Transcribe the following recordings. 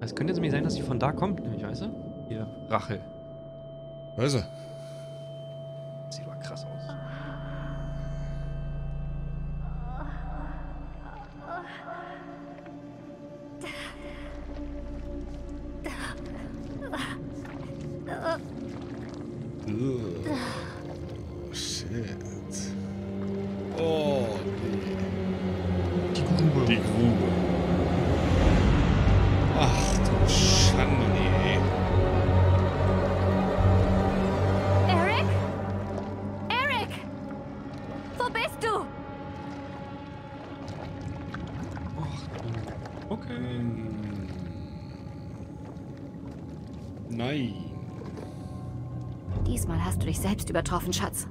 Es könnte jetzt nämlich sein, dass sie von da kommt, ich weiß es. Hier, Rachel. Weiß er. Sieht aber krass aus. Oh, shit. Oh, nee. Die Grube. Die Grube. Ach du Schande, nee. Eric? Eric! Wo bist du? Ach du. Okay. Nein. Diesmal hast du dich selbst übertroffen, Schatz.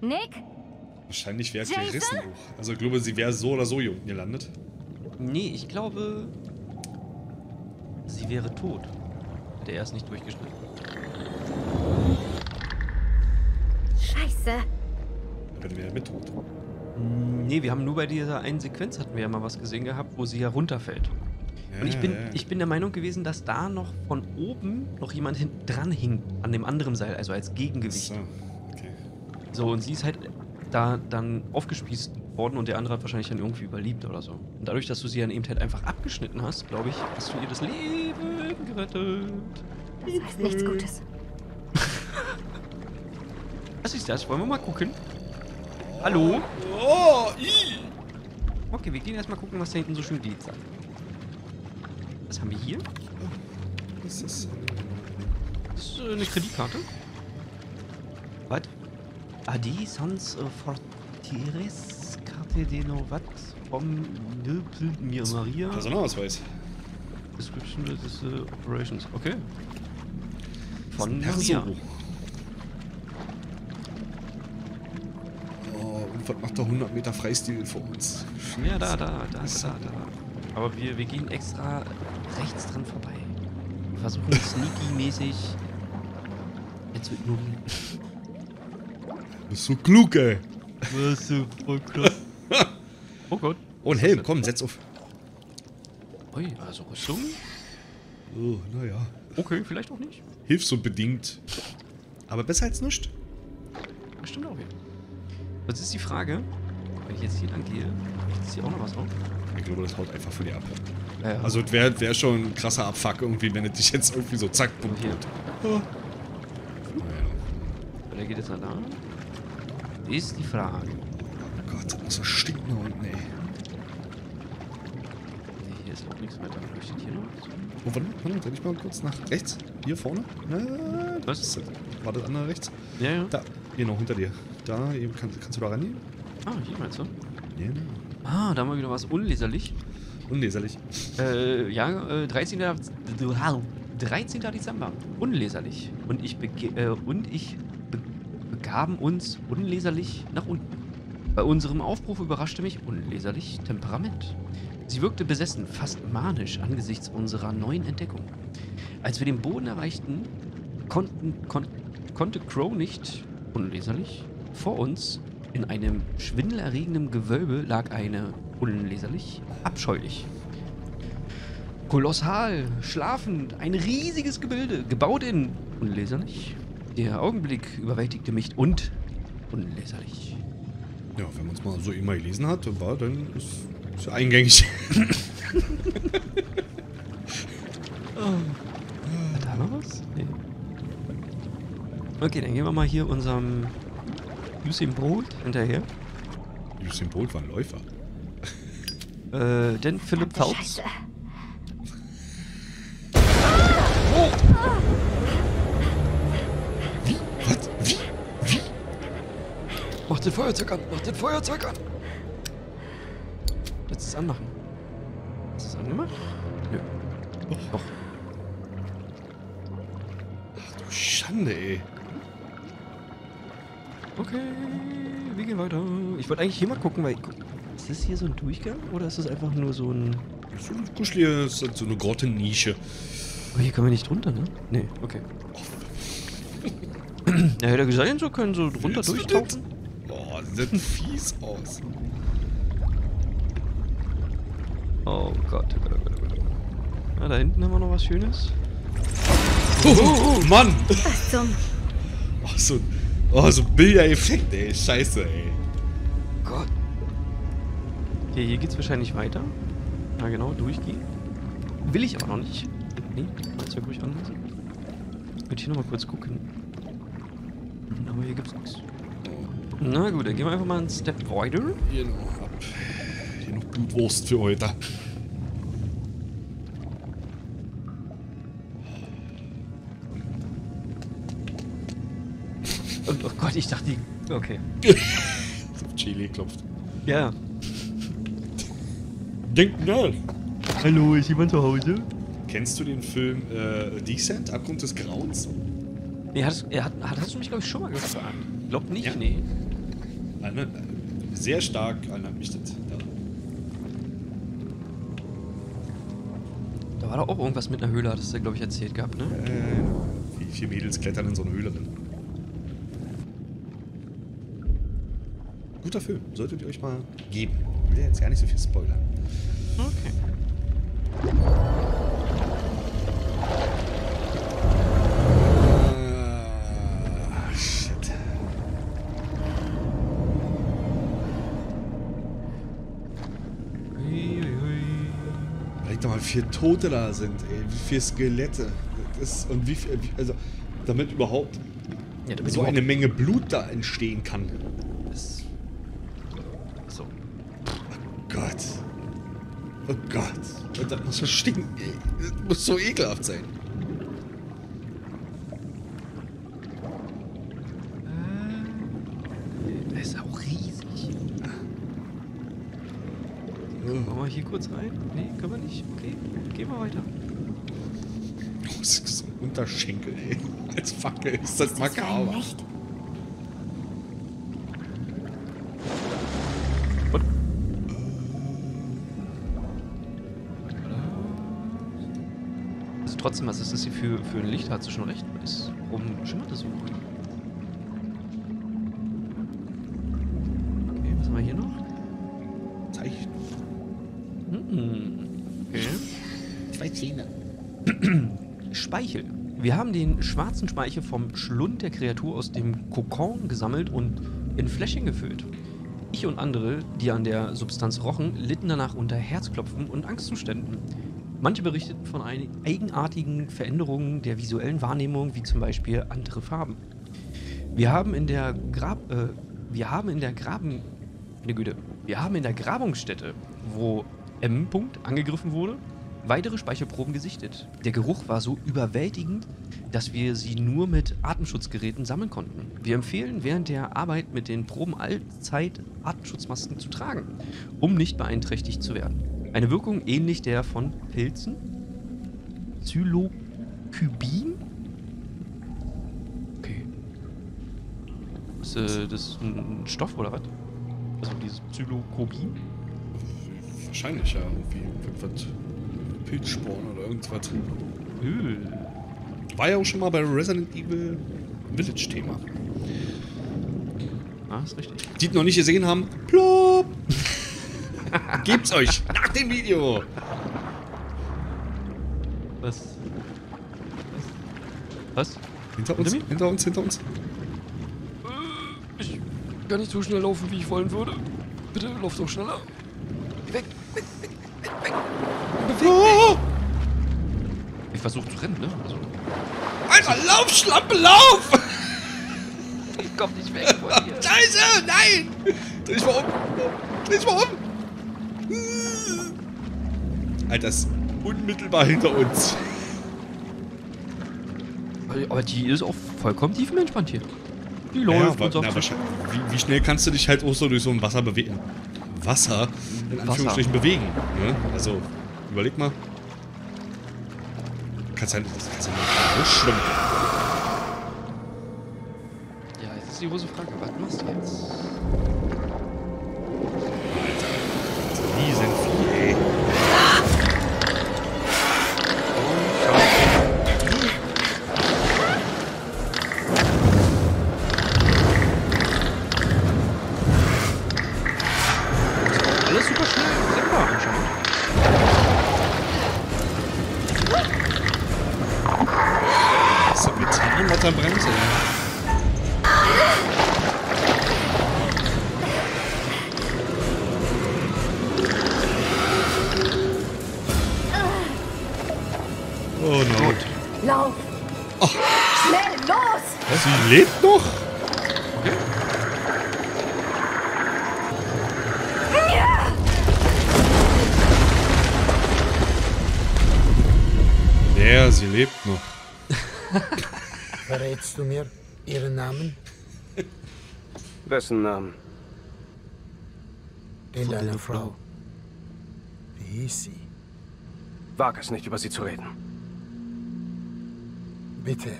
Nick? Wahrscheinlich wäre es gerissen. Also ich glaube, sie wäre so oder so hier unten gelandet. Nee, ich glaube, sie wäre tot. Hätte er es nicht durchgeschnitten. Scheiße. Dann wäre er mit tot. Nee, wir haben nur bei dieser einen Sequenz hatten wir ja mal was gesehen gehabt, wo sie herunterfällt. Und ich bin der Meinung gewesen, dass da noch von oben noch jemand hinten dran hing, an dem anderen Seil, also als Gegengewicht. So, okay. So, und sie ist halt da dann aufgespießt worden und der andere hat wahrscheinlich dann irgendwie überlebt oder so. Und dadurch, dass du sie dann eben halt einfach abgeschnitten hast, glaube ich, hast du ihr das Leben gerettet. Das heißt nichts Gutes. Was ist das? Wollen wir mal gucken? Oh. Hallo? Oh, ii. Okay, wir gehen erstmal gucken, was da hinten so schön geht. Was haben wir hier? Das ist eine Kreditkarte. Was? Adi Sans Fortires Karte de Novat vom Nöpel Mir Maria. Personalausweis. Description des Operations. Okay. Von Maria. Oh, und was macht da 100 Meter Freistil vor uns? Ja, da. Aber wir gehen extra rechts dran vorbei. Wir versuchen sneaky-mäßig zu ignorieren. Du bist so klug, ey. Du bist so voll klug. Oh Gott. Oh, ein Helm, komm, setz auf. Ui, also Rüstung? Oh, naja. Okay, vielleicht auch nicht. Hilft so bedingt. Aber besser als nichts. Stimmt auch wieder. Was ist die Frage? Wenn ich jetzt hier lang gehe, ist hier auch noch was drauf? Ich glaube, das haut einfach von dir ab. Ja. Also es wär schon ein krasser Abfuck irgendwie, wenn es dich jetzt irgendwie so zack pumpt. Oh. Naja. Geht jetzt nach da. Ist die Frage. Oh Gott, das muss so stinken da unten, ey. Nee, hier ist auch nichts weiter. Was steht hier noch? Oh, warte, dreh ich mal kurz nach rechts. Hier vorne. Na, was ist das? War das andere rechts? Ja, ja. Da, genau, hinter dir. Da, eben kannst du da rangehen? Ah, hier meinst du? Genau. Ah, da haben wir wieder was unleserlich. Unleserlich. Ja, 13. Dezember. Unleserlich. Und ich begaben uns unleserlich nach unten. Bei unserem Aufruf überraschte mich unleserlich Temperament. Sie wirkte besessen, fast manisch angesichts unserer neuen Entdeckung. Als wir den Boden erreichten, konnte Crow nicht unleserlich vor uns. In einem schwindelerregenden Gewölbe lag eine, unleserlich, abscheulich. Kolossal, schlafend, ein riesiges Gebilde, gebaut in, unleserlich. Der Augenblick überwältigte mich und, unleserlich. Ja, wenn man es mal so immer gelesen hat, dann ist es eingängig. Hat da noch was? Nee. Okay, dann gehen wir mal hier unserem Usain Bolt hinterher. Usain Bolt war ein Läufer. Denn Philipp Taubs. Oh. Wie? Was? Wie? Mach den Feuerzeug an! Mach den Feuerzeug an! Jetzt ist es anmachen. Hast du es angemacht? Nö. Doch. Ach du Schande, ey. Okay, wir gehen weiter. Ich wollte eigentlich hier mal gucken, weil... Ist das hier so ein Durchgang oder ist das einfach nur so ein... So ein Kuschel, ist so eine Grottennische. Aber hier kann man nicht runter, ne? Nee, okay. Oh. Ja, hätte er gesagt, so können so drunter durchtauchen. Boah, sieht fies aus. Oh Gott, oh Gott, oh Gott, oh Gott. Ah, da hinten haben wir noch was Schönes. Oh, oh, oh Mann! Ach, dumm. Oh, so ein Bilder-Effekt, ey. Scheiße, ey. Gott. Okay, hier geht's wahrscheinlich weiter. Na genau, durchgehen. Will ich aber noch nicht. Nee, das wäre ruhig anders. Ich würde hier nochmal kurz gucken. Aber hier gibt's nichts. Na gut, dann gehen wir einfach mal einen Step weiter. Hier noch ab. Hier noch Blutwurst für heute. Und, oh Gott, ich dachte die... Okay. Chili klopft. Ja. Denkt nach. Hallo, ist jemand zu Hause? Kennst du den Film Descent, Abgrund des Grauens? Nee, hast du mich, glaube ich, schon mal gefragt. Glaub nicht, ja. Nee. Sehr stark erinnert mich das. Ja. Da war doch auch irgendwas mit einer Höhle, hattest du, glaube ich, erzählt gehabt, ne? Wie viele Mädels klettern in so eine Höhle drin. Guter Film, solltet ihr euch mal geben. Ich will jetzt gar nicht so viel spoilern. Okay. Shit. Überleg doch mal, wie viele Tote da sind, ey. Wie viele Skelette. Das ist, und wie viel, also, damit überhaupt ja, damit so überhaupt eine Menge Blut da entstehen kann. Oh Gott, das muss so stinken. Das muss so ekelhaft sein. Das ist auch riesig. Machen wir hier kurz rein? Nee, können wir nicht. Okay, gehen wir weiter. Oh, das ist so ein Unterschenkel, ey. Als Fackel ist das makaber. Trotzdem, was ist das hier für ein Licht? Hat sie schon recht. Warum schimmert das so? Okay, was haben wir hier noch? Zeichen. Okay. Zwei Zähne. Speichel. Wir haben den schwarzen Speichel vom Schlund der Kreatur aus dem Kokon gesammelt und in Fläschchen gefüllt. Ich und andere, die an der Substanz rochen, litten danach unter Herzklopfen und Angstzuständen. Manche berichteten von eigenartigen Veränderungen der visuellen Wahrnehmung, wie zum Beispiel andere Farben. Wir haben in der Grabungsstätte, wo M. angegriffen wurde, weitere Speichelproben gesichtet. Der Geruch war so überwältigend, dass wir sie nur mit Atemschutzgeräten sammeln konnten. Wir empfehlen, während der Arbeit mit den Proben allzeit Atemschutzmasken zu tragen, um nicht beeinträchtigt zu werden. Eine Wirkung ähnlich der von Pilzen, Psilocybin. Okay. Ist das ein Stoff oder was? Also dieses Psilocybin? Wahrscheinlich ja, irgendwie Pilzsporn oder irgendwas. War ja auch schon mal bei Resident Evil Village Thema. Ah, ist richtig. Die noch nicht gesehen haben, plop! Gebt's euch nach dem Video! Was? Hinter uns! Ich kann nicht so schnell laufen, wie ich wollen würde. Bitte lauft doch schneller! Weg! Oh! Ich versuche zu rennen, ne? Alter, lauf, Schlampe, lauf! Ich komm nicht weg von dir! Scheiße, nein! Dreh dich mal um! Alter, ist unmittelbar hinter uns. Aber die ist auch vollkommen tiefenentspannt hier. Die läuft und so. Wie schnell kannst du dich halt auch so durch so ein Wasser bewegen? Wasser? In Anführungsstrichen bewegen. Ne? Also, überleg mal. Kannst du nicht schwimmen. Ja, jetzt ist die große Frage. Was machst du jetzt? lebt noch? Ja, sie lebt noch. Verrätst du mir ihren Namen? Wessen Namen? Den deiner Frau. Wie hieß sie? Wag es nicht, über sie zu reden. Bitte,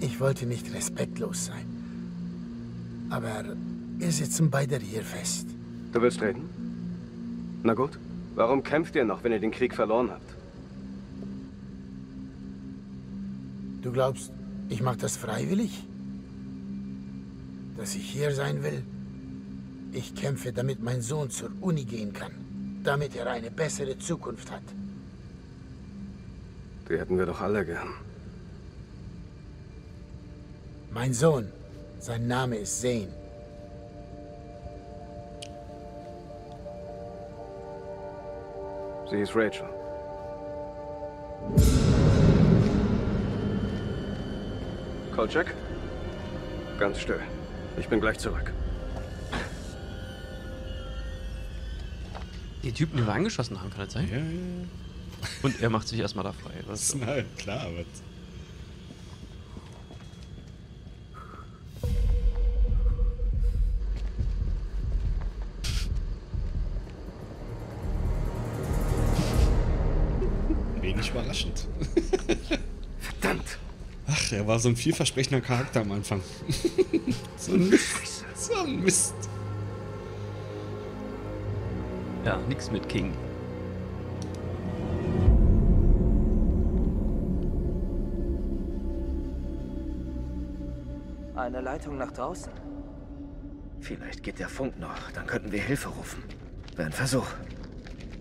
ich wollte nicht respektlos sein. Aber wir sitzen beide hier fest. Du willst reden? Na gut, warum kämpft ihr noch, wenn ihr den Krieg verloren habt? Du glaubst, ich mache das freiwillig? Dass ich hier sein will? Ich kämpfe, damit mein Sohn zur Uni gehen kann. Damit er eine bessere Zukunft hat. Die hätten wir doch alle gern. Mein Sohn, sein Name ist Zane. Sie ist Rachel. Kolchak? Ganz still. Ich bin gleich zurück. Die Typen, die wir angeschossen haben, kann das sein? Ja, ja. Und er macht sich erstmal da frei. Das ist halt klar, aber... Wenig überraschend. Verdammt! Ach, er war so ein vielversprechender Charakter am Anfang. So ein Mist. So ein Mist. Ja, nix mit King. Eine Leitung nach draußen. Vielleicht geht der Funk noch, dann könnten wir Hilfe rufen. Wäre ein Versuch.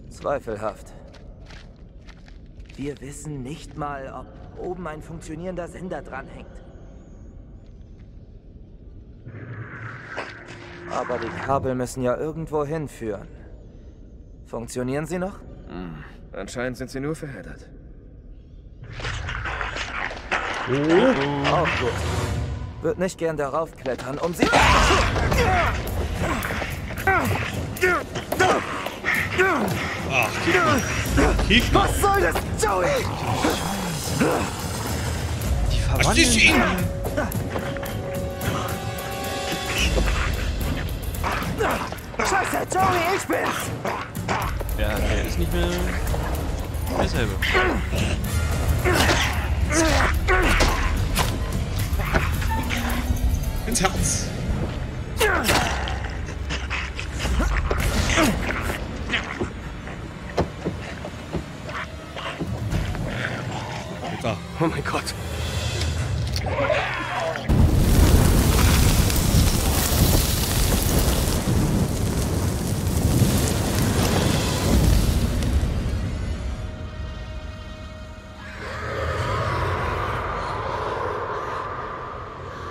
Zweifelhaft. Wir wissen nicht mal, ob... oben ein funktionierender Sender dranhängt. Aber die Kabel müssen ja irgendwo hinführen. Funktionieren sie noch? Hm. Anscheinend sind sie nur verheddert. Oh. Auch gut. Wird nicht gern darauf klettern, um sie... Ach, kick mal. Was soll das, Joey? Die Verwandlung. Scheiße, Johnny, ich bin's! Ja, der ist nicht mehr derselbe. Ins Herz. Oh mein Gott.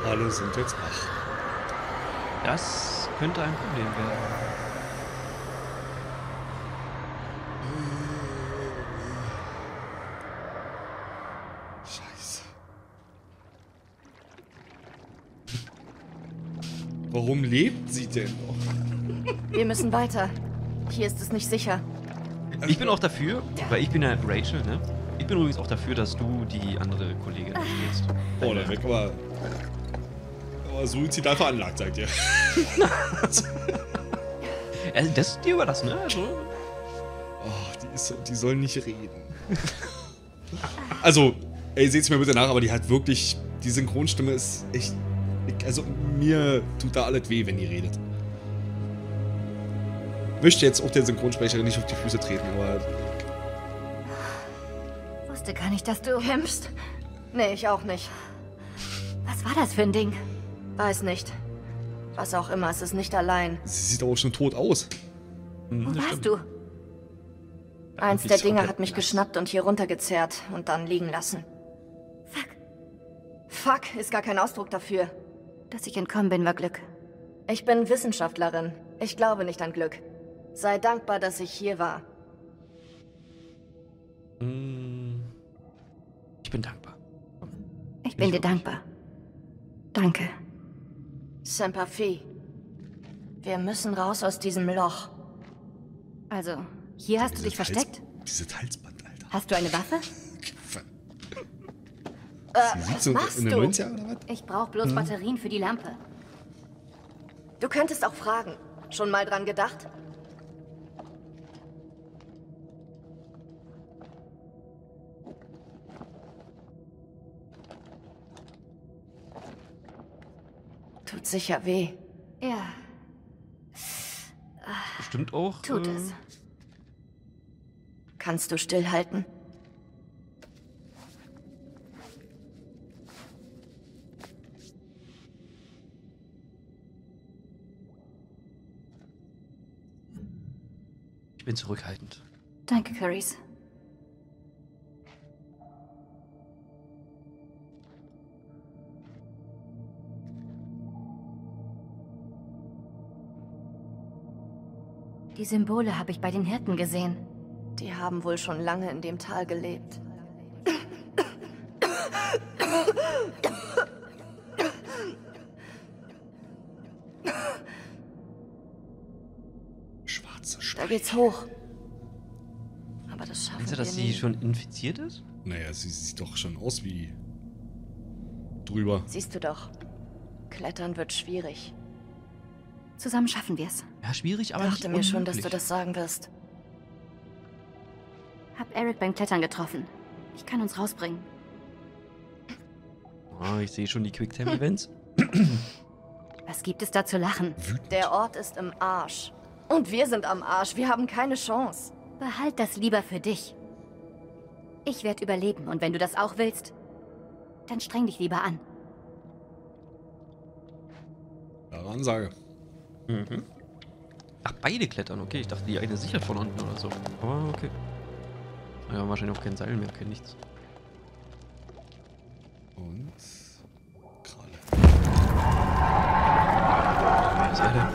Alle sind jetzt wach. Das könnte ein Problem werden. Warum lebt sie denn noch? Wir müssen weiter. Hier ist es nicht sicher. Ich bin auch dafür, weil ich bin ja Rachel, ne? Ich bin übrigens auch dafür, dass du die andere Kollegin spielst. Oh, da wird aber suizidal veranlagt, sagt ihr. Also das ist dir überlassen, ne? Also. Oh, die soll nicht reden. Also, ey, seht's mir bitte nach, aber die hat wirklich... Die Synchronstimme ist echt... Also, mir tut da alles weh, wenn die redet. Möchte jetzt auch der Synchronsprecherin nicht auf die Füße treten, aber... Wusste gar nicht, dass du kämpfst. Nee, ich auch nicht. Was war das für ein Ding? Weiß nicht. Was auch immer, es ist nicht allein. Sie sieht auch schon tot aus. Wo warst du? Eins der Dinger hat mich geschnappt und hier runtergezerrt und dann liegen lassen. Fuck. Fuck ist gar kein Ausdruck dafür. Dass ich entkommen bin, war Glück. Ich bin Wissenschaftlerin. Ich glaube nicht an Glück. Sei dankbar, dass ich hier war. Ich bin dankbar. Ich bin dir dankbar. Danke. Semper Fi. Wir müssen raus aus diesem Loch. Also, hier hast du dich versteckt? Dieses Halsband, Alter. Hast du eine Waffe? Was machst du? Oder was? Ich brauche bloß Batterien für die Lampe. Du könntest auch fragen. Schon mal dran gedacht? Tut sicher weh. Ja. Bestimmt auch. Tut es. Kannst du stillhalten? Ich bin zurückhaltend. Danke, Currys. Die Symbole habe ich bei den Hirten gesehen. Die haben wohl schon lange in dem Tal gelebt. Schwarze Schweine. Da geht's hoch. Aber das schaffen wir nicht. Meinst du, dass sie schon infiziert ist? Naja, sie sieht doch schon aus wie... drüber. Siehst du doch. Klettern wird schwierig. Zusammen schaffen wir es. Ja, schwierig, aber nicht unmöglich. Ich dachte mir schon, dass du das sagen wirst. Hab Eric beim Klettern getroffen. Ich kann uns rausbringen. Oh, ich sehe schon die Quicktime-Events. Was gibt es da zu lachen? Der Ort ist im Arsch. Und wir sind am Arsch. Wir haben keine Chance. Behalt das lieber für dich. Ich werde überleben. Und wenn du das auch willst, dann streng dich lieber an. Klare Ansage. Mhm. Ach, beide klettern, okay. Ich dachte, die eine sichert von unten oder so. Aber okay. Ja, wahrscheinlich auch kein Seil mehr, kein nichts. Und... Kralle. Was war denn?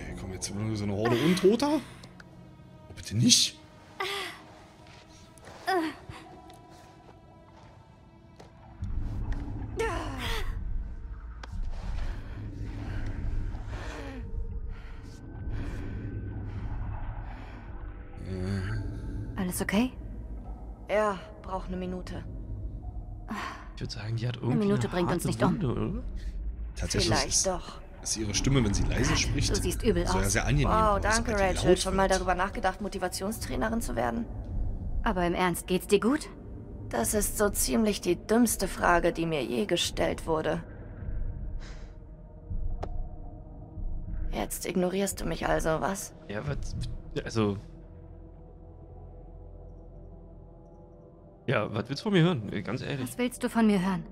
Ey, komm, jetzt immer nur so eine Horde Untoter? Oh, bitte nicht! Okay? Ja, braucht eine Minute. Ich würde sagen, die hat irgendwie eine Minute bringt uns nicht um. Tatsächlich vielleicht doch. Ist ihre Stimme, wenn sie leise spricht. Du siehst übel aus. Sehr angenehm. Wow, danke, Rachel. Schon mal darüber nachgedacht, Motivationstrainerin zu werden? Aber im Ernst, geht's dir gut? Das ist so ziemlich die dümmste Frage, die mir je gestellt wurde. Jetzt ignorierst du mich also, was? Ja, was? Also... Ja, was willst du von mir hören? Ganz ehrlich. Was willst du von mir hören?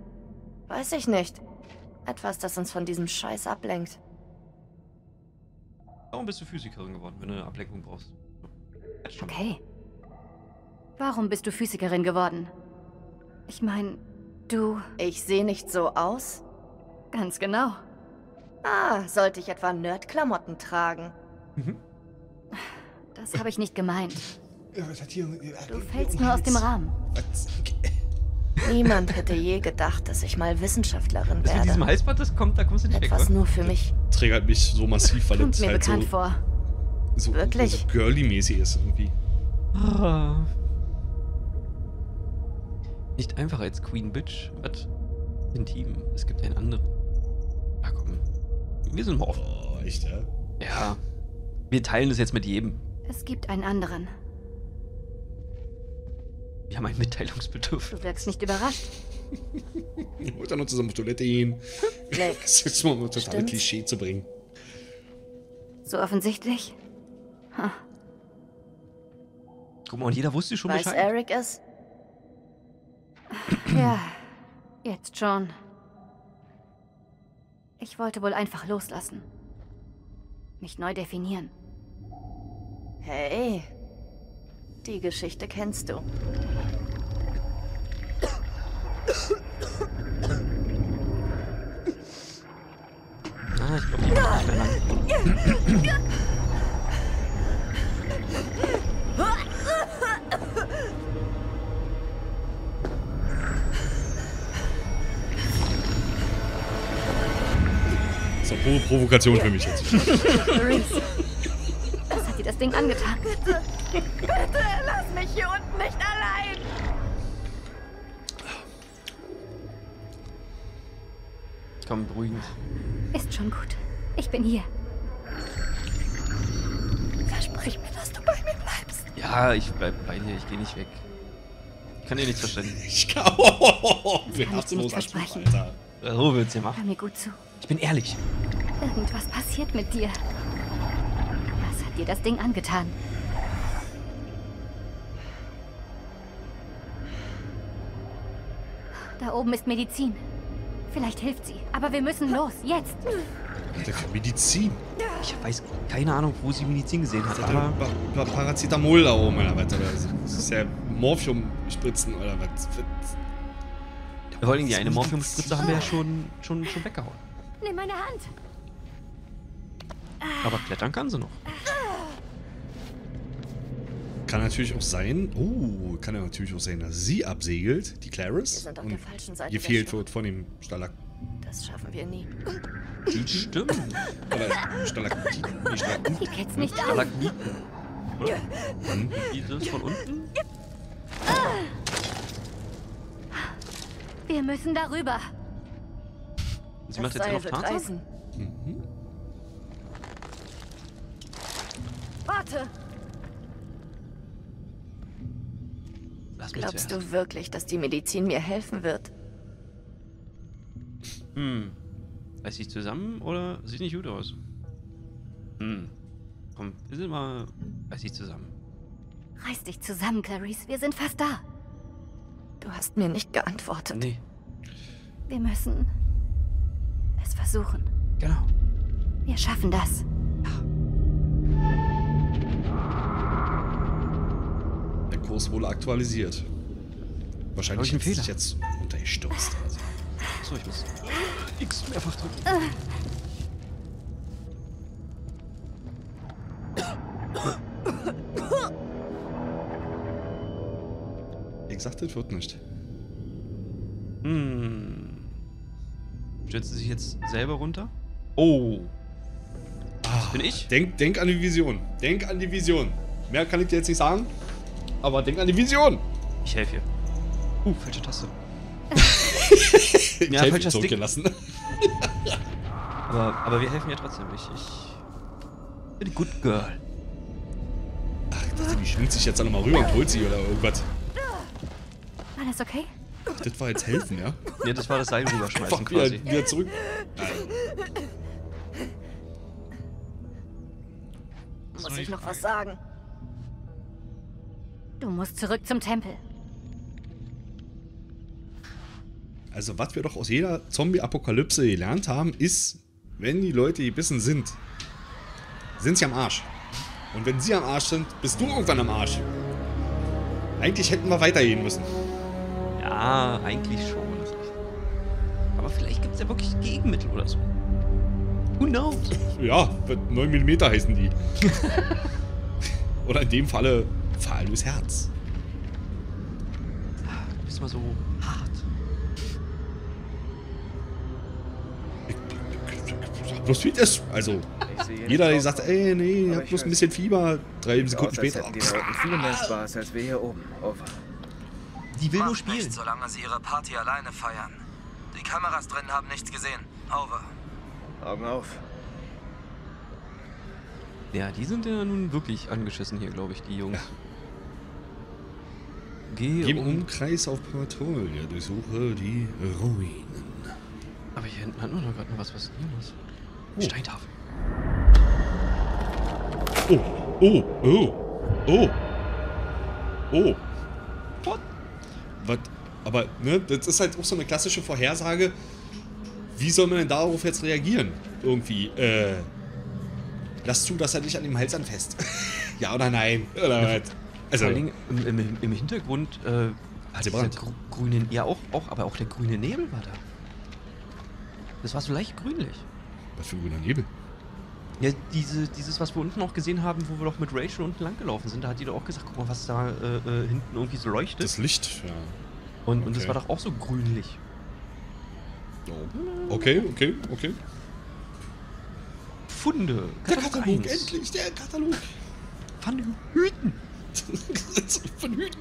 Weiß ich nicht. Etwas, das uns von diesem Scheiß ablenkt. Warum bist du Physikerin geworden, wenn du eine Ablenkung brauchst? Okay. Warum bist du Physikerin geworden? Ich meine, du... Ich sehe nicht so aus? Ganz genau. Ah, sollte ich etwa Nerdklamotten tragen? Mhm. Das habe ich nicht gemeint. Ja, du fällst nur aus dem Rahmen. Niemand hätte je gedacht, dass ich mal Wissenschaftlerin werde. Mit diesem Halsband, das kommt, da kommst du nicht weg. Etwas nur für mich. Triggert mich so massiv, weil es halt so, so girly-mäßig ist irgendwie. Oh. Nicht einfach als Queen Bitch. Was? Intim. Es gibt einen anderen. Ach komm. Wir sind mal offen. Oh, echt, ja? Ja. Wir teilen das jetzt mit jedem. Es gibt einen anderen. Wir haben ein Mitteilungsbedürfnis. Du wirkst nicht überrascht. Ich wollte noch zusammen auf Toilette gehen. Das ist jetzt mal um total Klischee zu bringen. So offensichtlich? Huh. Guck mal, und jeder wusste schon Bescheid. Weiß Eric es? Ja, jetzt schon. Ich wollte wohl einfach loslassen. Mich neu definieren. Hey, die Geschichte kennst du. Ah, ich glaube, die macht schneller. ist eine Provokation für mich jetzt. Was hat dir das Ding angetan? Bitte, bitte, lass mich hier unten nicht allein. Komm, beruhigend. Ist schon gut. Ich bin hier. Versprich mir, dass du bei mir bleibst. Ja, ich bleib bei dir. Ich gehe nicht weg. Ich kann dir nichts verständigen. Ich kann dir nicht versprechen. Alter. So wird's ja machen. Hör mir gut zu. Ich bin ehrlich. Irgendwas passiert mit dir. Was hat dir das Ding angetan? Da oben ist Medizin. Vielleicht hilft sie. Aber wir müssen los. Jetzt. Medizin? Ich weiß keine Ahnung, wo sie Medizin gesehen hat. Paracetamol da oben oder was? Das ist ja Morphium-Spritzen oder was? Vor allem die eine Morphium-Spritze haben wir ja schon weggehauen. Nimm meine Hand. Aber klettern kann sie noch. Kann natürlich auch sein, dass sie absegelt, die Clarice, und gefehlt wird von dem Stalaktit. Das schaffen wir nie. Stimmt. Oder Stalaktiten. Die geht's nicht an. Stalaktiten. Und die sind von unten. Wir müssen darüber. Sie macht jetzt auf Tarzan? Mhm. Warte. Glaubst du wirklich, dass die Medizin mir helfen wird? Hm. Reiß dich zusammen oder sieht nicht gut aus? Hm. Komm, wir sind mal. Reiß dich zusammen. Reiß dich zusammen, Clarice. Wir sind fast da. Du hast mir nicht geantwortet. Nee. Wir müssen es versuchen. Genau. Wir schaffen das. Der Kurs wurde aktualisiert. Wahrscheinlich hat sich jetzt untergestürzt. Also. So, ich muss X mehrfach drücken. Wie gesagt, das wird nicht. Hm. Stürzt sie sich jetzt selber runter? Oh. Das bin ich? Denk an die Vision. Denk an die Vision. Mehr kann ich dir jetzt nicht sagen, aber denk an die Vision. Ich helfe dir. Falsche Taste. Ja, falscher Stick gelassen. aber wir helfen ja trotzdem. Ich bin die Good Girl. Ach, ich dachte, die schwingt sich jetzt auch nochmal rüber und holt sie oder irgendwas. Alles okay? Ach, das war jetzt helfen, ja? Ja, das war das Seil rüberschmeißen quasi. Wieder zurück. Muss ich noch was sagen? Du musst zurück zum Tempel. Also, was wir doch aus jeder Zombie-Apokalypse gelernt haben, ist, wenn die Leute gebissen sind, sind sie am Arsch. Und wenn sie am Arsch sind, bist du irgendwann am Arsch. Eigentlich hätten wir weitergehen müssen. Ja, eigentlich schon. Aber vielleicht gibt es ja wirklich Gegenmittel oder so. Who knows? Ja, 9mm heißen die. Oder in dem Falle, fahl durchs Herz. Du bist mal so hart. Bloß wie das, also jeder, der sagt, ey, nee, ich hab bloß ein bisschen Fieber, 3 Sekunden später. Die will nur spielen. Solange sie ihre Party alleine feiern. Die Kameras drin haben nichts gesehen. Over. Augen auf. Ja, die sind ja nun wirklich angeschissen hier, glaube ich, die Jungs. Ja. Geh im Umkreis auf Patrouille, durchsuche die Ruinen. Aber hier hinten hat man doch gerade noch was passieren muss. Steintafel. Oh, oh, oh, oh. Oh. What? Was? Aber, ne, das ist halt auch so eine klassische Vorhersage. Wie soll man denn darauf jetzt reagieren? Irgendwie, lass zu, dass er dich an dem Hals anfasst. Ja oder nein? Oder was? Also. Vor allem im Hintergrund, also der grüne, ja auch, aber auch der grüne Nebel war da. Das war so leicht grünlich. Was für ein grüner Nebel? Ja, dieses, was wir unten auch gesehen haben, wo wir doch mit Rachel unten lang gelaufen sind, da hat die doch auch gesagt, guck mal, was da hinten irgendwie so leuchtet. Das Licht, ja. Und das war doch auch so grünlich. Oh. Okay. Funde. Katalog, der Katalog, endlich, der Katalog. Von Hüten. Von Hüten.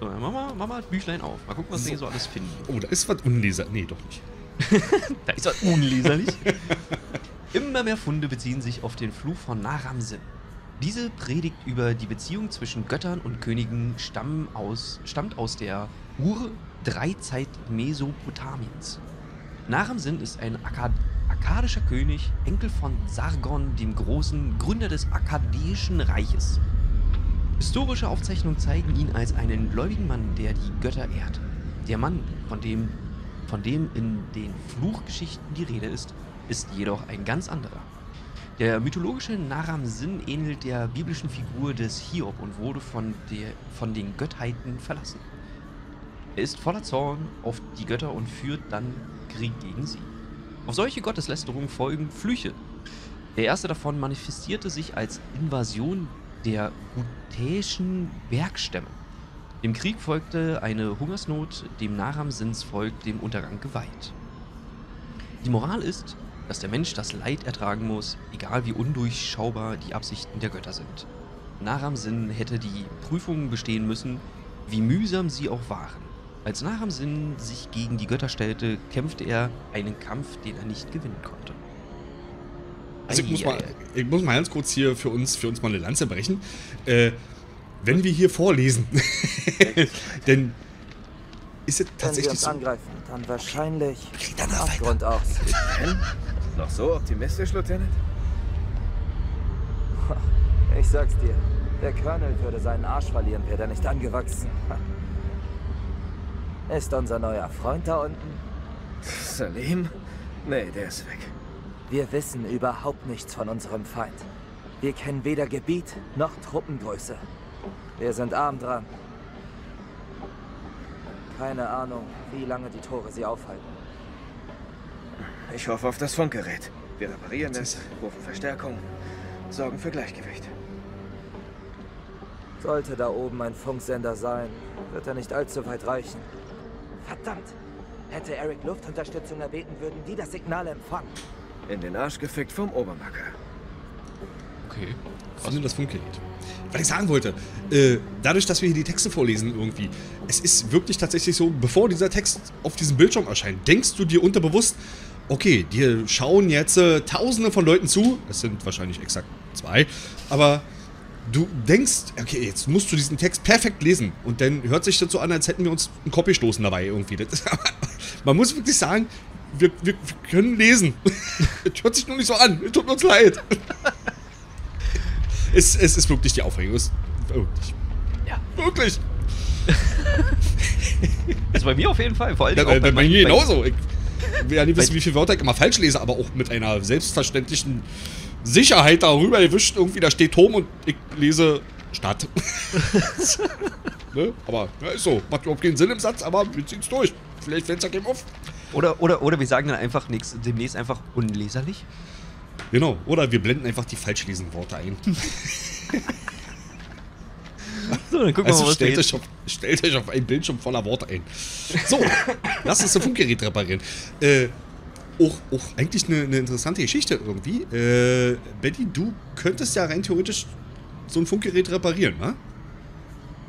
So, Mama hat Büchlein auf. Mal gucken, was wir hier so alles finden. Oh, da ist was unleserlich. Nee, doch nicht. Da ist was unleserlich. Immer mehr Funde beziehen sich auf den Fluch von Naram-Sin. Diese Predigt über die Beziehung zwischen Göttern und Königen stammt aus der Ur-Dreizeit Mesopotamiens. Naram-Sin ist ein akkadischer König, Enkel von Sargon, dem Großen, Gründer des akkadischen Reiches. Historische Aufzeichnungen zeigen ihn als einen gläubigen Mann, der die Götter ehrt. Der Mann, von dem in den Fluchgeschichten die Rede ist, ist jedoch ein ganz anderer. Der mythologische Naram-Sin ähnelt der biblischen Figur des Hiob und wurde von den Gottheiten verlassen. Er ist voller Zorn auf die Götter und führt dann Krieg gegen sie. Auf solche Gotteslästerungen folgen Flüche. Der erste davon manifestierte sich als Invasion der gutäischen Bergstämme. Dem Krieg folgte eine Hungersnot, dem Naram-Sins Volk dem Untergang geweiht. Die Moral ist, dass der Mensch das Leid ertragen muss, egal wie undurchschaubar die Absichten der Götter sind. Naram-Sin hätte die Prüfungen bestehen müssen, wie mühsam sie auch waren. Als Naram-Sin sich gegen die Götter stellte, kämpfte er einen Kampf, den er nicht gewinnen konnte. Also ich muss mal ganz kurz hier für uns mal eine Lanze brechen. Wenn wir hier vorlesen, denn ist es tatsächlich so... angreifen, dann wahrscheinlich dann Abgrund aus. Noch so optimistisch, Lieutenant? Ich sag's dir, der Colonel würde seinen Arsch verlieren, wäre er nicht angewachsen. Ist unser neuer Freund da unten? Salim? Nee, der ist weg. Wir wissen überhaupt nichts von unserem Feind. Wir kennen weder Gebiet noch Truppengröße. Wir sind arm dran. Keine Ahnung, wie lange die Tore sie aufhalten. Ich hoffe auf das Funkgerät. Wir reparieren es, rufen Verstärkung, sorgen für Gleichgewicht. Sollte da oben ein Funksender sein, wird er nicht allzu weit reichen. Verdammt! Hätte Eric Luftunterstützung erbeten, würden die das Signal empfangen. In den Arsch gefickt vom Obermacker. Okay. Was denn das Funkgerät? Was ich sagen wollte, dadurch, dass wir hier die Texte vorlesen irgendwie, es ist wirklich tatsächlich so, bevor dieser Text auf diesem Bildschirm erscheint, denkst du dir unterbewusst, okay, dir schauen jetzt Tausende von Leuten zu, es sind wahrscheinlich exakt 2, aber du denkst, okay, jetzt musst du diesen Text perfekt lesen und dann hört sich das so an, als hätten wir uns einen Kopf stoßen dabei irgendwie. Das ist, man muss wirklich sagen, wir können lesen. Das hört sich nur nicht so an, tut uns leid. Es ist wirklich die Aufregung. Es ist wirklich. Ja. Wirklich. Also bei mir auf jeden Fall. Vor allem bei mir genauso. Ich will ja nicht wissen, wie viele Wörter ich immer falsch lese, aber auch mit einer selbstverständlichen Sicherheit darüber erwischt. Irgendwie, da steht Tom und ich lese Stadt. Ne? Aber ja, ist so. Macht überhaupt keinen Sinn im Satz, aber wir ziehen's durch. Vielleicht fällt's ja keinem auf. Oder wir sagen dann einfach nichts. Demnächst einfach unleserlich. Genau, oder wir blenden einfach die falsch lesenden Worte ein. So, dann gucken wir mal, was stellt euch auf einen Bildschirm voller Worte ein. So, lasst uns das Funkgerät reparieren. Auch eigentlich eine interessante Geschichte irgendwie. Betty, du könntest ja rein theoretisch so ein Funkgerät reparieren, ne?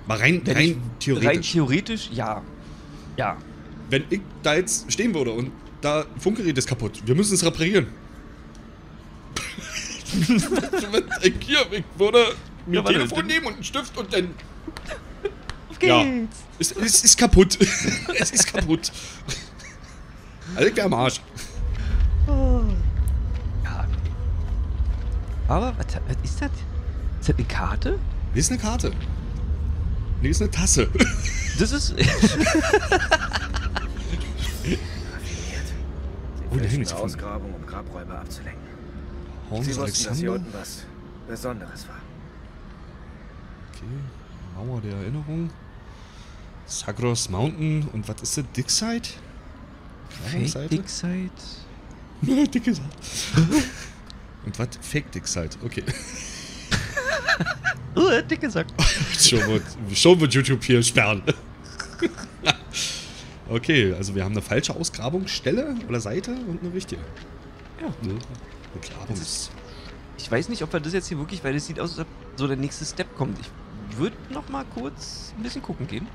Mal rein theoretisch. Rein theoretisch, ja. Ja. Wenn ich da jetzt stehen würde und da Funkgerät ist kaputt, wir müssen es reparieren. Ich würde mir ein Telefon nehmen und einen Stift und dann... Auf geht's! Ja. Es ist kaputt. Es ist kaputt. Also ich wäre am Arsch. Oh. Ja. Aber was ist das? Ist das eine Karte? Das ist eine Karte. Nee, ist eine Tasse. Das ist... Oh, der Himmel ist eine Ausgrabung, um Grabräuber abzulenken. Sie wussten, dass hier unten was Besonderes war. Okay, Mauer der Erinnerung. Zagros Mountain. Und was ist das? Dickside? Fake Dickside? Dicke Seite. Und was? Fake Dickside. Okay. Dicke Sack. Schon wird YouTube hier sperren. Okay, also wir haben eine falsche Ausgrabungsstelle oder Seite und eine richtige. Ja. Ne? Ich weiß nicht, ob wir das jetzt hier wirklich, weil es sieht aus, als ob so der nächste Step kommt. Ich würde noch mal kurz ein bisschen gucken gehen.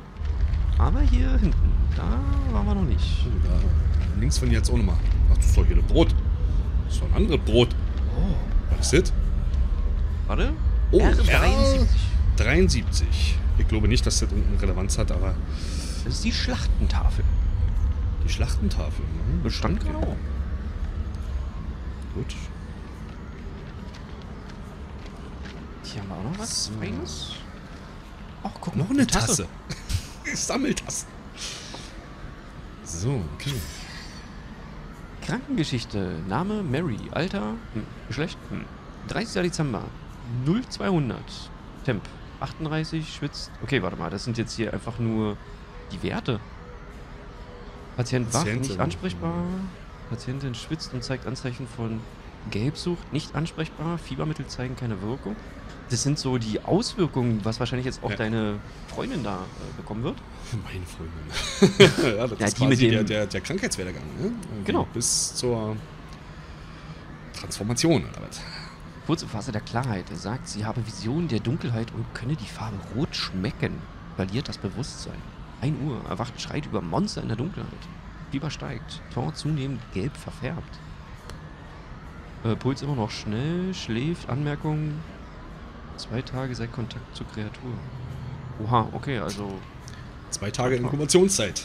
Aber hier hinten, da waren wir noch nicht. Ja, links von jetzt auch nochmal. Ach, das ist doch hier ein Brot. Das ist doch ein anderes Brot. Oh. Was ist das? Warte. Oh, R73. 73. Ich glaube nicht, dass das irgendeine Relevanz hat, aber... Das ist die Schlachtentafel. Die Schlachtentafel? Ne? Bestand okay. Genau. Gut. Hier haben wir auch noch was. So. Ach, guck mal. Noch eine Tasse. Sammeltasse. So, okay. Krankengeschichte. Name Mary. Alter. Geschlecht. 30. Dezember. 0200. Temp. 38. Schwitzt. Okay, warte mal. Das sind jetzt hier einfach nur die Werte. Patient wach, nicht ansprechbar. Patientin schwitzt und zeigt Anzeichen von Gelbsucht, nicht ansprechbar. Fiebermittel zeigen keine Wirkung. Das sind so die Auswirkungen, was wahrscheinlich jetzt auch ja. Deine Freundin da bekommen wird. Meine Freundin. Ja, das ja, ist die mit dem der Krankheitswerdegang, ne? Genau. Bis zur Transformation oder was? Kurze Phase der Klarheit. Er sagt, sie habe Visionen der Dunkelheit und könne die Farbe rot schmecken. Verliert das Bewusstsein. 1 Uhr. Erwacht, schreit über Monster in der Dunkelheit. Fieber steigt. Tor zunehmend gelb verfärbt. Puls immer noch schnell. Schläft. Anmerkung. 2 Tage seit Kontakt zur Kreatur. Oha, okay, also... 2 Tage Inkubationszeit.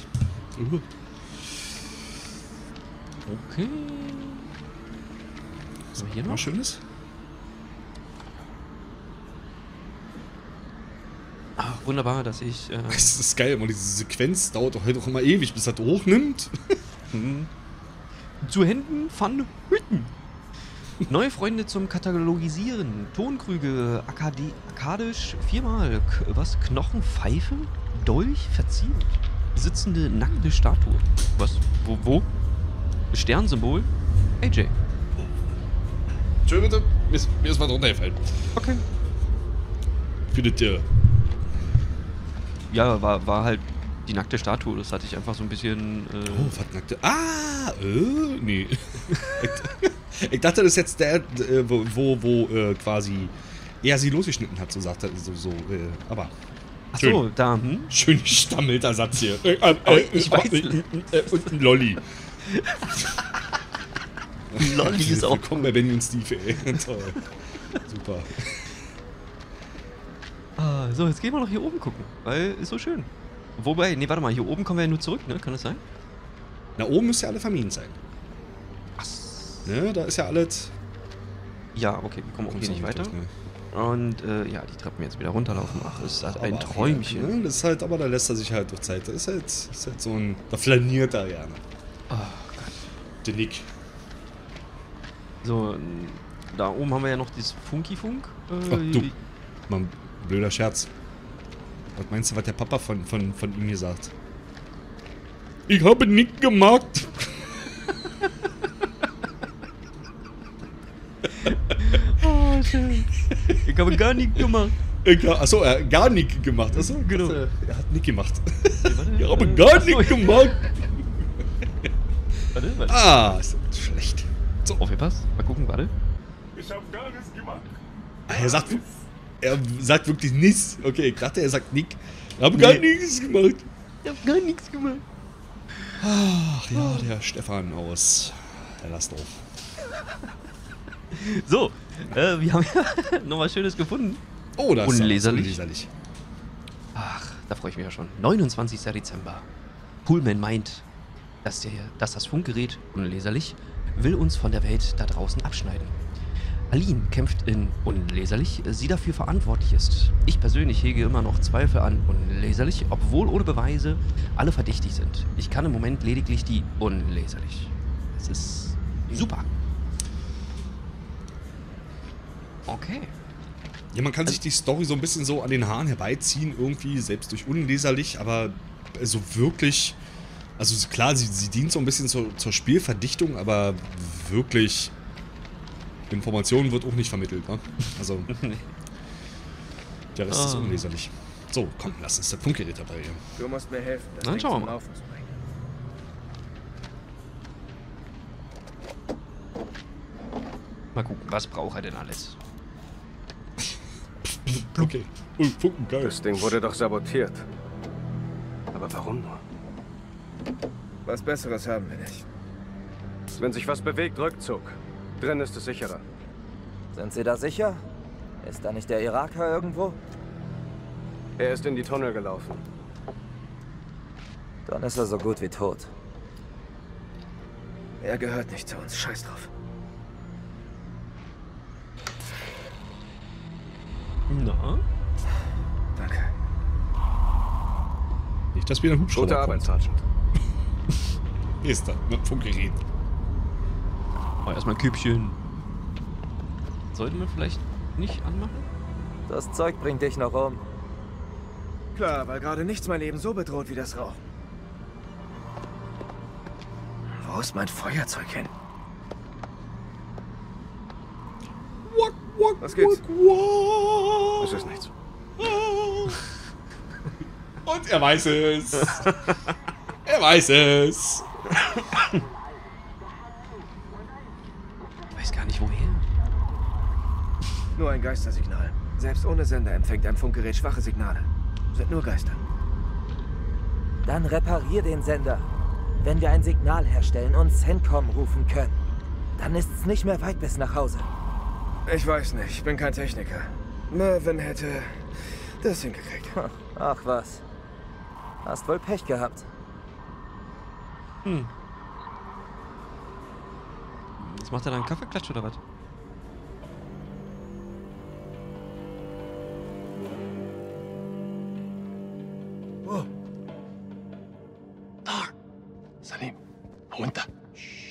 Okay. So, hier noch? Was Schönes? Ach, wunderbar, dass ich... Das ist geil, man, diese Sequenz dauert doch heute auch immer ewig, bis das hochnimmt. Zu Händen von Hütten. Neue Freunde zum Katalogisieren. Tonkrüge, akkadisch, 4-mal. Was? Knochenpfeife? Dolch? Verziert? Sitzende, nackte Statue. Was? Wo? Sternsymbol? AJ. Tschö bitte. Mir ist was runtergefallen. Okay. Für die Tür. Ja, war halt die nackte Statue. Das hatte ich einfach so ein bisschen... Oh, was nackte... nee. Ich dachte, das ist jetzt der, wo quasi er sie losgeschnitten hat, so sagt er, aber... Achso, da, Schön gestammelter Satz hier. Ich weiß und ein Lolli. Lolli ist auch... Willkommen bei Benny und Steve, ey. Toll. Super. So, jetzt gehen wir noch hier oben gucken, weil ist so schön. Wobei, nee, warte mal, hier oben kommen wir ja nur zurück, ne? Kann das sein? Na, oben müsste ja alle Familien sein. Ne, da ist ja alles... Ja, okay, wir kommen auch hier nicht weiter. Und, ja, die Treppen jetzt wieder runterlaufen. Ach, ist halt ein Träumchen. Ja, ne? Das ist halt, aber da lässt er sich halt durch Zeit. Das ist halt so ein... Da flaniert er gerne. Oh Gott. Der Nick. So, da oben haben wir ja noch dieses Funky-Funk. Ach, du. Mann, blöder Scherz. Was meinst du, was der Papa von ihm gesagt? Ich habe Nick gemacht. Oh, schön. Ich habe gar nichts gemacht. Achso, er hat gar nichts gemacht. Achso, genau. Er hat nichts gemacht. Ich habe gar nichts gemacht. Warte. Ah, ist schlecht. So, aufgepasst. Mal gucken, warte. Ich habe gar nichts gemacht. Er sagt wirklich nichts. Okay, ich dachte, er sagt nichts. Ich habe gar nichts gemacht. Ich habe gar nichts gemacht. Ach ja, der Stefan aus. Der lasst auf. So, wir haben noch was Schönes gefunden. Oh, das unleserlich. Ist unleserlich. Ach, da freue ich mich ja schon. 29. Dezember. Pullman meint, dass das Funkgerät, unleserlich, will uns von der Welt da draußen abschneiden. Aline kämpft in unleserlich, sie dafür verantwortlich ist. Ich persönlich hege immer noch Zweifel an unleserlich, obwohl ohne Beweise alle verdächtig sind. Ich kann im Moment lediglich die unleserlich. Es ist super. Okay. Ja, man kann sich die Story so ein bisschen so an den Haaren herbeiziehen, irgendwie, selbst durch unleserlich, aber so wirklich, also klar, sie dient so ein bisschen zur Spielverdichtung, aber wirklich Informationen wird auch nicht vermittelt, ne? Also, der Rest ist unleserlich. So, komm, lass uns das Funkgerät dabei. Du musst mir helfen, das Ding zum Laufen zu bringen. Mal gucken, was braucht er denn alles? Okay. Funkengeil. Das Ding wurde doch sabotiert. Aber warum nur? Was Besseres haben wir nicht. Wenn sich was bewegt, Rückzug. Drin ist es sicherer. Sind Sie da sicher? Ist da nicht der Iraker irgendwo? Er ist in die Tunnel gelaufen. Dann ist er so gut wie tot. Er gehört nicht zu uns. Scheiß drauf. Na? Danke. Nicht, dass wir einen Hubschrauber Gute Arbeit, Sergeant. Ist da, ne? Vom Gerät. Oh, erstmal ein Kübchen. Sollten wir vielleicht nicht anmachen? Das Zeug bringt dich noch um. Klar, weil gerade nichts mein Leben so bedroht wie das Rauchen. Wo ist mein Feuerzeug hin? Was geht's? Das ist nichts. Und er weiß es. Er weiß es. Ich weiß gar nicht, woher. Nur ein Geistersignal. Selbst ohne Sender empfängt ein Funkgerät schwache Signale. Sind nur Geister. Dann reparier den Sender. Wenn wir ein Signal herstellen und Sencom rufen können, dann ist's nicht mehr weit bis nach Hause. Ich weiß nicht, ich bin kein Techniker. Mervyn hätte das hingekriegt. Ach was. Hast wohl Pech gehabt. Hm. Jetzt macht er da einen Kaffeeklatsch oder was? Oh. Nar! Salim, runter! Shh.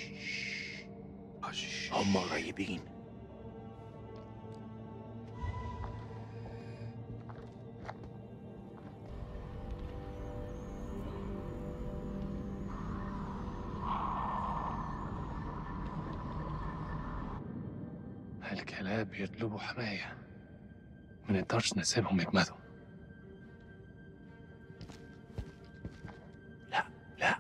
الكلاب يطلبوا حماية. ما نقدرش نسيبهم يجمدوا. لا لا،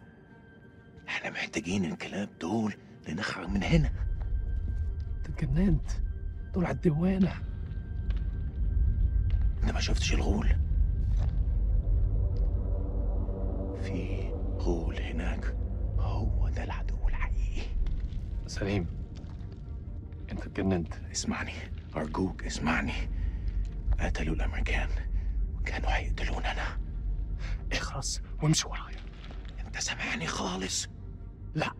احنا محتاجين الكلاب دول لنخرج من هنا. تجننت، دول على الدوانة. أنت ما شفتش الغول؟ في غول هناك، هو ده العدو الحقيقي. سليم. انت اتجننت. اسمعني ارجوك اسمعني. قتلوا الامريكان وكانوا هيقتلوننا. اخلص وامشي ورايا. انت سامعني خالص؟ لا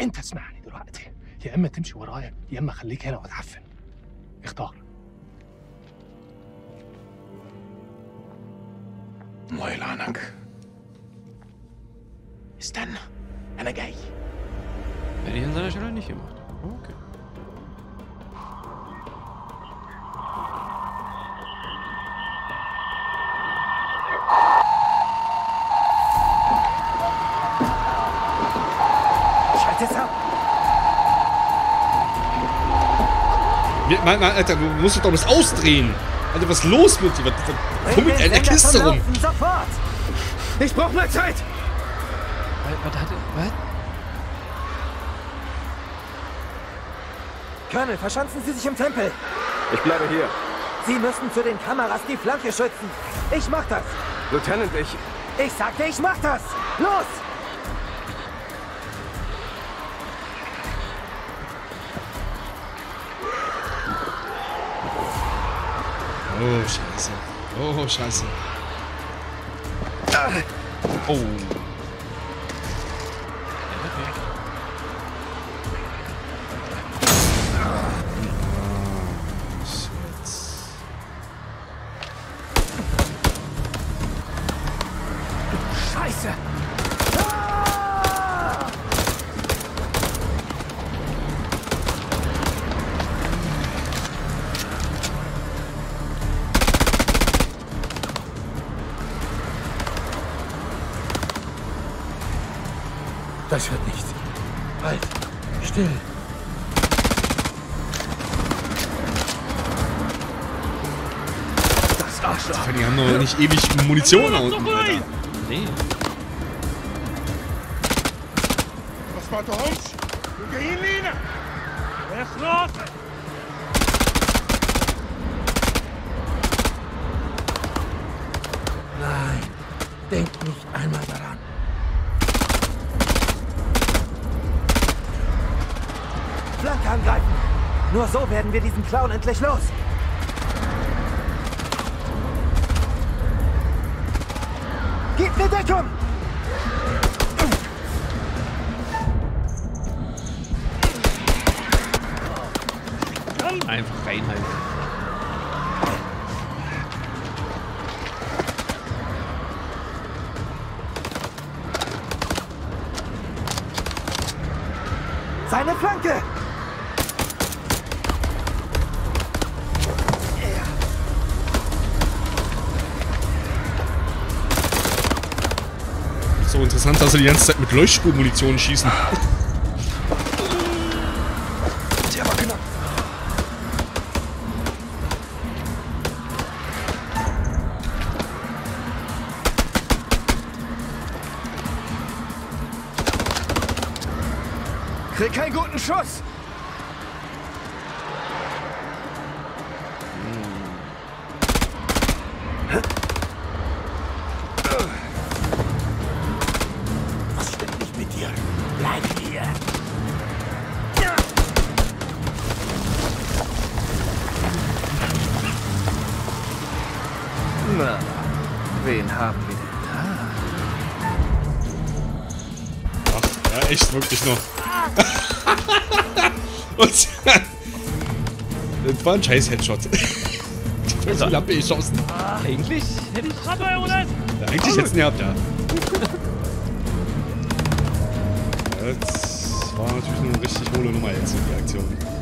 انت اسمعني دلوقتي. يا اما تمشي ورايا يا اما خليك هنا واتعفن. اختار. الله يلعنك. استنى انا جاي. دي هنزل اشرب نيشي مات. اوكي. Mann, Alter, du musst doch das ausdrehen. Alter, was ist los mit dir? Was kommt in der Kiste rum? Sofort. Ich brauch mehr Zeit. Was hat er? Was? Colonel, verschanzen Sie sich im Tempel. Ich bleibe hier. Sie müssen für den Kameras die Flanke schützen. Ich mach das. Lieutenant, ich sagte, ich mach das. Los! Oh, Scheiße. Oh, Scheiße. Oh. Das wird nichts. Halt! Still! Das Arschloch! Die haben doch nicht ewig Munition da unten, Alter. Nee. Was war das? Du gehst hin, Lena! Erschlossen! Nein, denk nicht einmal daran. Flanke angreifen! Nur so werden wir diesen Clown endlich los! Gib mir Deckung! Einfach reinhalten. Seine Flanke! So interessant, dass sie die ganze Zeit mit Leuchtspurmunition schießen. Krieg keinen guten Schuss! Was stimmt nicht mit dir? Bleib hier! Na, wen haben wir denn da? Ach, ja, echt, wirklich noch. Und das war ein scheiß Headshot. Die ganze Lampe geschossen. Eigentlich hätte ich... Ja, eigentlich hätte es nicht gehabt, ja. Das war natürlich eine richtig hohle Nummer jetzt, die Aktion.